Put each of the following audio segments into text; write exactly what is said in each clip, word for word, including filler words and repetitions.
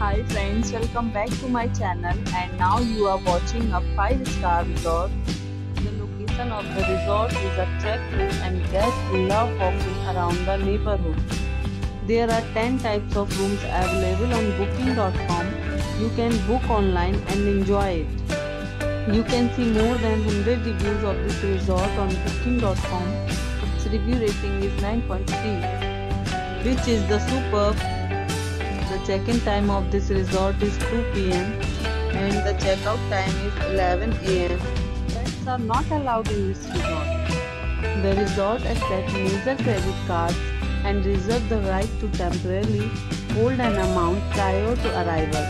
Hi friends, welcome back to my channel, and now you are watching a five star resort. The location of the resort is attractive and guests love walking around the neighborhood. There are ten types of rooms available on booking dot com. You can book online and enjoy it. You can see more than one hundred reviews of this resort on booking dot com. Its review rating is nine point three, which is the superb. The check-in time of this resort is two p m and the check-out time is eleven a m Pets are not allowed in this resort. The resort accepts major credit cards and reserves the right to temporarily hold an amount prior to arrival.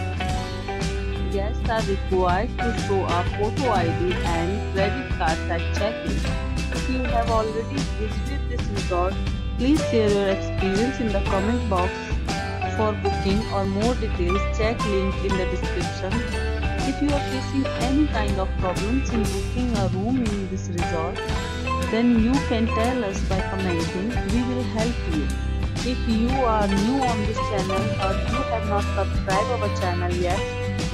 Guests are required to show a photo I D and credit cards at check-in. If you have already visited this resort, please share your experience in the comment box. For booking or more details, check link in the description. If you are facing any kind of problems in booking a room in this resort, then you can tell us by commenting. We will help you. If you are new on this channel or you have not subscribed our channel yet,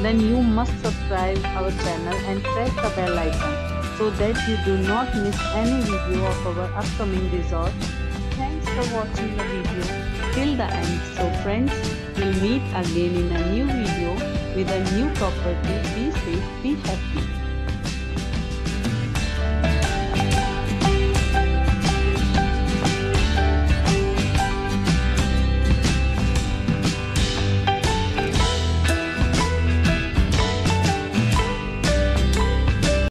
then you must subscribe our channel and press the bell icon so that you do not miss any video of our upcoming resort. Thanks for watching the video till the end. So friends, we'll meet again in a new video with a new property. Be safe, be happy.